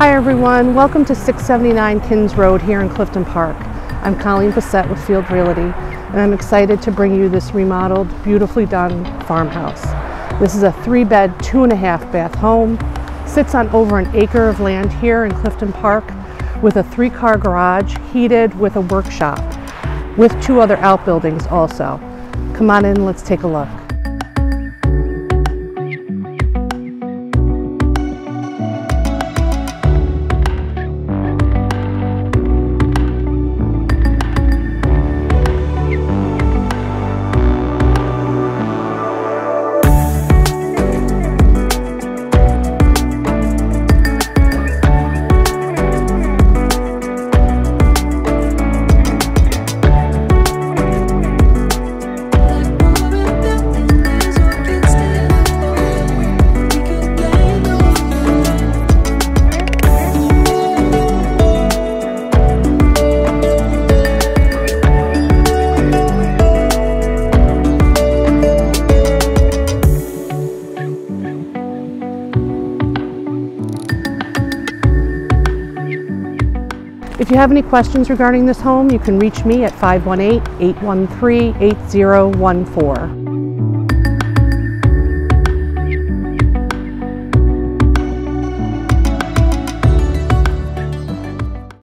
Hi everyone, welcome to 679 Kinns Road here in Clifton Park. I'm Colleen Bissette with Field Realty and I'm excited to bring you this remodeled, beautifully done farmhouse. This is a 3-bed, 2.5-bath home, sits on over an acre of land here in Clifton Park with a 3-car garage heated with a workshop with 2 other outbuildings also. Come on in, let's take a look. If you have any questions regarding this home, you can reach me at 518-813-8014.